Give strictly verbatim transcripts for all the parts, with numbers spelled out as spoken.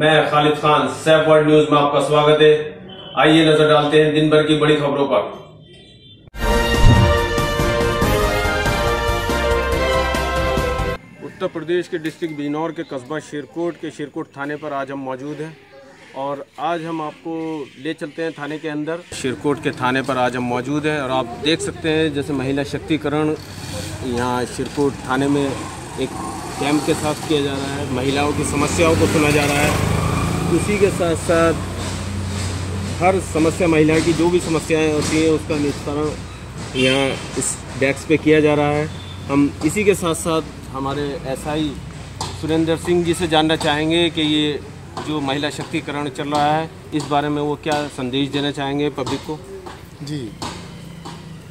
मैं खालिफ खान, सैफ न्यूज में आपका स्वागत है। आइए नजर डालते हैं दिन भर की बड़ी खबरों पर। उत्तर प्रदेश के डिस्ट्रिक्ट बिन्नौर के कस्बा शेरकोट के शेरकोट थाने पर आज हम मौजूद हैं और आज हम आपको ले चलते हैं थाने के अंदर। शेरकोट के थाने पर आज हम मौजूद हैं और आप देख सकते हैं जैसे महिला शक्तिकरण यहाँ शेरकोट थाने में एक कैंप के साथ किया जा रहा है, महिलाओं की समस्याओं को सुना जा रहा है, उसी के साथ साथ हर समस्या, महिला की जो भी समस्याएं होती हैं उसका निस्तारण यहाँ इस डेस्क पे किया जा रहा है। हम इसी के साथ साथ हमारे एसआई सुरेंद्र सिंह जी से जानना चाहेंगे कि ये जो महिला शक्तिकरण चल रहा है इस बारे में वो क्या संदेश देना चाहेंगे पब्लिक को। जी,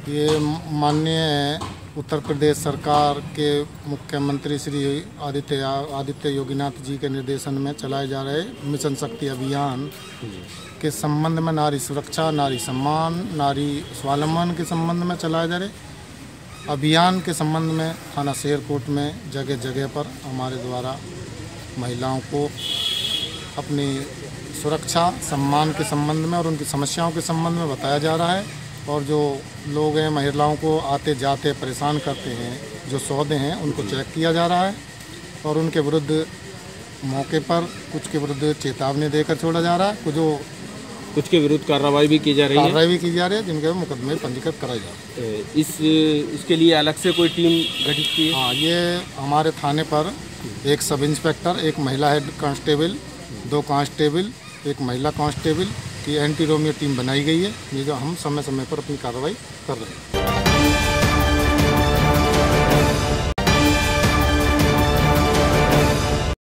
ये माननीय उत्तर प्रदेश सरकार के मुख्यमंत्री श्री आदित्य आदित्य योगीनाथ जी के निर्देशन में चलाए जा रहे मिशन शक्ति अभियान के संबंध में नारी सुरक्षा, नारी सम्मान, नारी स्वावलंबन के संबंध में चलाए जा रहे अभियान के संबंध में थाना शेरकोट में जगह जगह पर हमारे द्वारा महिलाओं को अपनी सुरक्षा, सम्मान के संबंध में और उनकी समस्याओं के संबंध में बताया जा रहा है। और जो लोग हैं, महिलाओं को आते जाते परेशान करते हैं, जो सौदे हैं उनको चेक किया जा रहा है और उनके विरुद्ध मौके पर कुछ के विरुद्ध चेतावनी देकर छोड़ा जा रहा है, कुछ जो कुछ के विरुद्ध कार्रवाई भी की जा रही है कार्रवाई भी की जा रही है जिनके मुकदमे पंजीकृत कराए जा रहे हैं। इस इसके लिए अलग से कोई टीम गठित की है? हाँ, ये हमारे थाने पर एक सब इंस्पेक्टर, एक महिला हेड कांस्टेबल, दो कांस्टेबल, एक महिला कांस्टेबल की एंटी रोमियो टीम बनाई गई है। ये जो हम समय समय पर अपनी कार्रवाई कर रहे हैं।